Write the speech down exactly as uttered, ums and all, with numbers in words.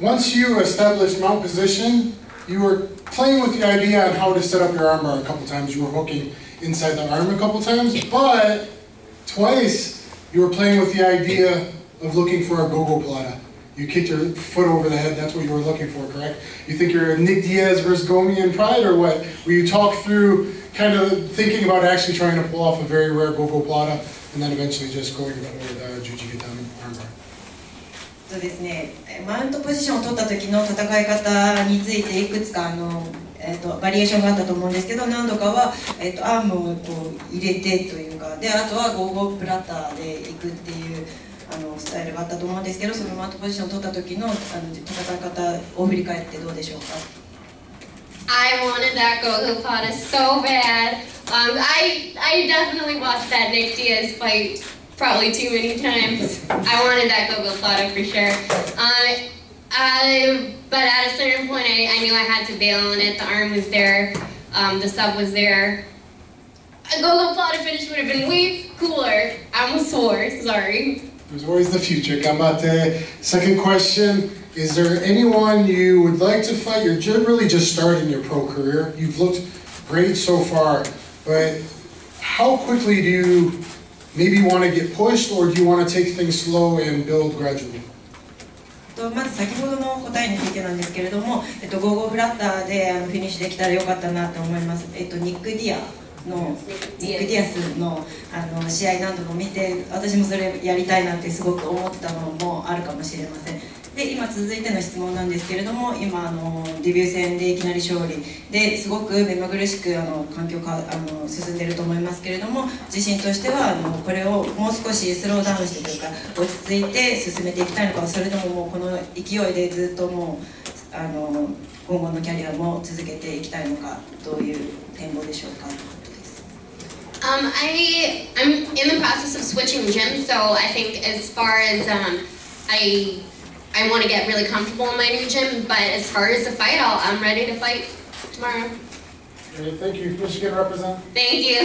Once you establish mount position, you were playing with the idea on how to set up your armor a couple times. You were hooking inside the arm a couple times, but twice you were playing with the idea of looking for a Gogoplata. You kicked your foot over the head, that's what you were looking for, correct? You think you're Nick Diaz versus Gomi in Pride or what? Where you talk through kind of thinking about actually trying to pull off a very rare Gogoplata and then eventually just going with uh, Jujigatame armor. そうですね。マウントポジションを取った時の戦い方についていくつかあの、えっと、バリエーションがあったと思うんですけど、何度かは、えっと、アームをこう入れてというか、で、あとはゴーゴープラッターでいくっていうあのスタイルがあったと思うんですけど、そのマウントポジションを取った時のあの戦い方を振り返ってどうでしょうか。 I wanted that Gogoplata so bad. Um, I I definitely watched that Nick Diaz fight. Probably too many times. I wanted that Gogoplata for sure. Uh, I, but at a certain point, I, I knew I had to bail on it. The arm was there. Um, the sub was there. A Gogoplata finish would have been way cooler. I was sore, sorry. There's always the future. Kamate. Second question. Is there anyone you would like to fight? You're really just starting your pro career. You've looked great so far. But how quickly do you Maybe you want to get pushed, or do you want to take things slow and build gradually? まず先ほどの答えについてなんですけれども、えっとゴーゴーフラッターであのフィニッシュできたらよかったなと思います。えっとニックディアのニックディアスのあの試合何度も見て、私もそれやりたいなってすごく思ったのもあるかもしれません。 で今続いての質問なんですけれども今あのデビュー戦でいきなり勝利ですごく目まぐるしくあの環境があの進んでいると思いますけれども自身としてはあのこれをもう少しスローダウンしてというか落ち着いて進めていきたいのかそれとももうこの勢いでずっともうあの今後のキャリアも続けていきたいのかどういう展望でしょうか。 Um, I, I'm in the process of switching gyms, so I think as far as um, I I want to get really comfortable in my new gym, but as far as the fight, I'll, I'm ready to fight tomorrow. Okay, thank you. Michigan represent. Thank you.